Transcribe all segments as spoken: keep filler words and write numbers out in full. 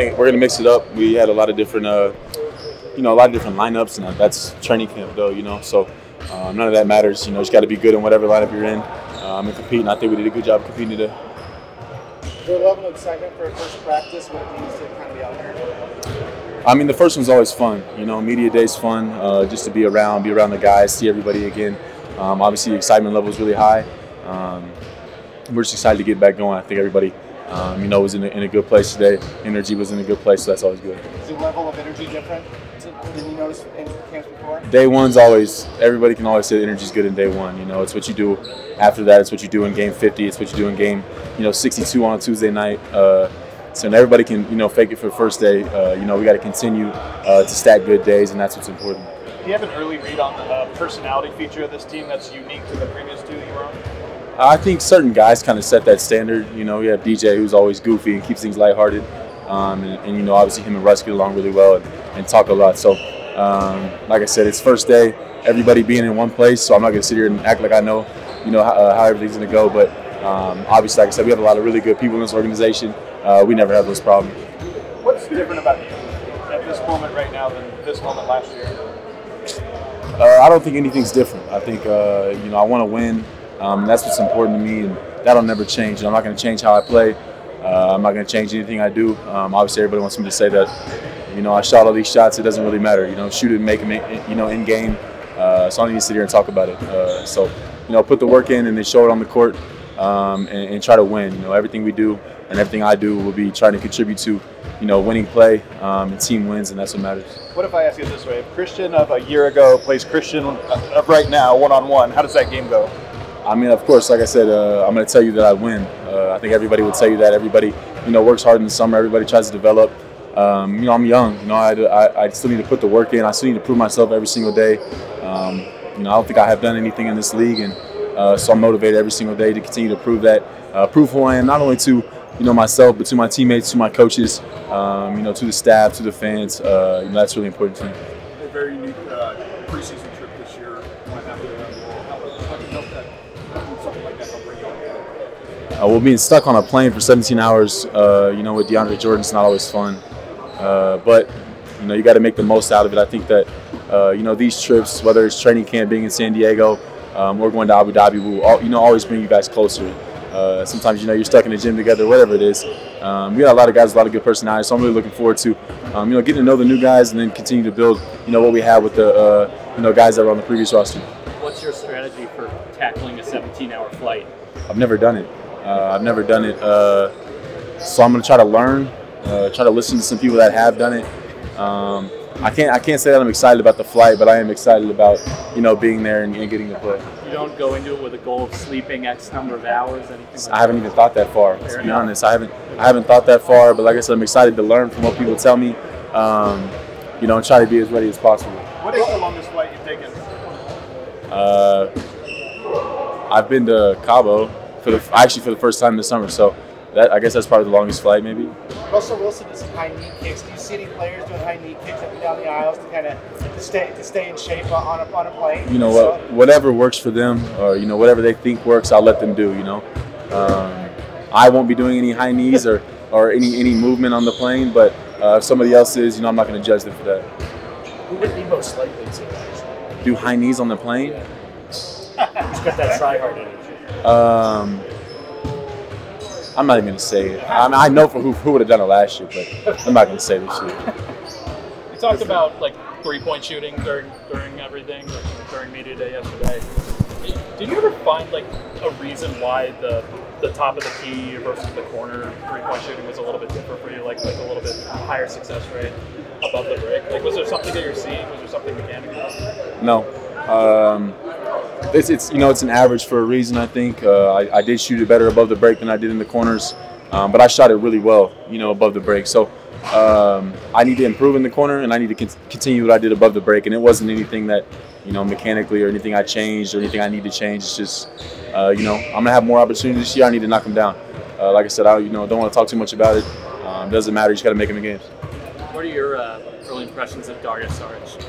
We're going to mix it up. We had a lot of different, uh, you know, a lot of different lineups, and that's training camp, though, you know. So uh, none of that matters. You know, just got to be good in whatever lineup you're in um, and compete. And I think we did a good job competing today. Your level of excitement for first practice, what it means to kind of be out here? I mean, the first one's always fun. You know, media day's fun. Uh, just to be around, be around the guys, see everybody again. Um, obviously, the excitement level is really high. Um, we're just excited to get back going. I think everybody. Um, you know, was in a, in a good place today. Energy was in a good place, so that's always good. Is the level of energy different than you noticed in camps before? Day one's always, everybody can always say energy's good in day one. You know, it's what you do after that. It's what you do in game fifty. It's what you do in game, you know, sixty-two on a Tuesday night. Uh, so everybody can, you know, fake it for the first day. Uh, you know, we got to continue uh, to stack good days, and that's what's important. Do you have an early read on the uh, personality feature of this team that's unique to the previous two that you were on? I think certain guys kind of set that standard. You know, you have D J, who's always goofy and keeps things lighthearted. Um, and, and, you know, obviously him and Russ get along really well and, and talk a lot. So, um, like I said, it's first day, everybody being in one place. So I'm not going to sit here and act like I know, you know, how, uh, how everything's going to go. But um, obviously, like I said, we have a lot of really good people in this organization. Uh, we never have those problems. What's different about you at this moment right now than this moment last year? Uh, I don't think anything's different. I think, uh, you know, I want to win. Um, that's what's important to me, and that'll never change. I'm not going to change how I play. Uh, I'm not going to change anything I do. Um, obviously, everybody wants me to say that, you know, I shot all these shots. It doesn't really matter. You know, shoot it, make them, in, you know, in game. Uh, so I don't need to sit here and talk about it. Uh, so, you know, put the work in and then show it on the court um, and, and try to win. You know, everything we do and everything I do will be trying to contribute to, you know, winning play um, and team wins, and that's what matters. What if I ask you this way? If Christian of a year ago plays Christian of right now one-on-one, how does that game go? I mean, of course, like I said, uh, I'm going to tell you that I win. Uh, I think everybody would tell you that. Everybody, you know, works hard in the summer. Everybody tries to develop. Um, you know, I'm young. You know, I, I, I still need to put the work in. I still need to prove myself every single day. Um, you know, I don't think I have done anything in this league, and uh, so I'm motivated every single day to continue to prove that, uh, prove who I am, not only to, you know, myself, but to my teammates, to my coaches, um, you know, to the staff, to the fans. Uh, you know, that's really important to me. A very unique uh, preseason trip this year. Uh, well, being stuck on a plane for seventeen hours, uh, you know, with DeAndre Jordan, it's not always fun. Uh, but, you know, you got to make the most out of it. I think that, uh, you know, these trips, whether it's training camp, being in San Diego, um, or going to Abu Dhabi, will, you know, always bring you guys closer. Uh, sometimes, you know, you're stuck in the gym together, whatever it is. Um, we got a lot of guys, a lot of good personalities, so I'm really looking forward to, um, you know, getting to know the new guys and then continue to build, you know, what we have with the, uh, you know, guys that were on the previous roster. What's your strategy for tackling a seventeen hour flight? I've never done it. Uh, I've never done it, uh, so I'm going to try to learn, uh, try to listen to some people that have done it. Um, I can't I can't say that I'm excited about the flight, but I am excited about, you know, being there and, and getting to play. You don't go into it with a goal of sleeping X number of hours? Anything like I haven't that? even thought that far, Fair to be enough. honest. I haven't, I haven't thought that far, but like I said, I'm excited to learn from what people tell me, um, you know, and try to be as ready as possible. What is the longest flight you've taken? Uh, I've been to Cabo. For the, actually for the first time this summer, so that, I guess that's probably the longest flight maybe. Russell Wilson does high knee kicks. Do you see any players doing high knee kicks up and down the aisles to kind of to stay, to stay in shape on a, on a plane? You know what, so, whatever works for them, or you know whatever they think works, I'll let them do. You know, um, I won't be doing any high knees or or any any movement on the plane, but uh, if somebody else is, you know, I'm not going to judge them for that. Who would be most likely to do high knees on the plane? Yeah. He's got that try-hard energy. Um, I'm not even going to say it. I, mean, I know for who, who would have done it last year, but I'm not going to say this year. You talked about like three-point shooting during during everything, like, during media day yesterday. Did you ever find like a reason why the the top of the key versus the corner three-point shooting was a little bit different for you, like like a little bit higher success rate above the break? Like, was there something that you're seeing? Was there something mechanical? No. Um, It's, it's you know it's an average for a reason. I think uh, I, I did shoot it better above the break than I did in the corners, um, but I shot it really well you know above the break. So um, I need to improve in the corner, and I need to con continue what I did above the break. And it wasn't anything that you know mechanically or anything I changed or anything I need to change. It's just uh, you know I'm gonna have more opportunities this year. I need to knock them down. Uh, like I said, I you know don't want to talk too much about it. Um, doesn't matter. You just gotta make them in games. What are your uh, early impressions of Dario Saric?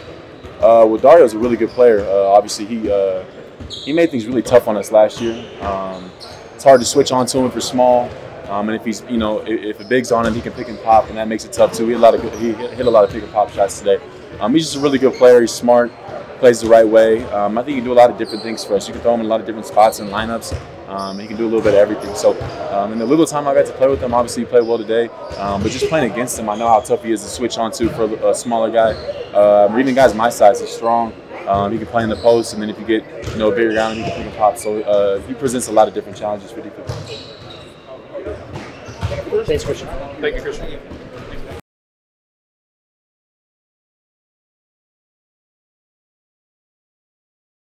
Uh, well, Dario's a really good player. Uh, obviously, he uh, he made things really tough on us last year. Um, it's hard to switch on to him for small. Um, and if he's, you know, if, if a big's on him, he can pick and pop, and that makes it tough too. He hit a lot of good, he hit a lot of pick and pop shots today. Um, he's just a really good player. He's smart, plays the right way. Um, I think he can do a lot of different things for us. You can throw him in a lot of different spots and lineups. Um, he can do a little bit of everything. So, um, in the little time I got to play with him, obviously he played well today. Um, but just playing against him, I know how tough he is to switch on to for a smaller guy. Um, even guys my size, he's strong. Um, he can play in the post, and then if you get, you know, bigger down, he can pick and pop. So uh, he presents a lot of different challenges for defense. Thanks, Christian. Thank you, Christian.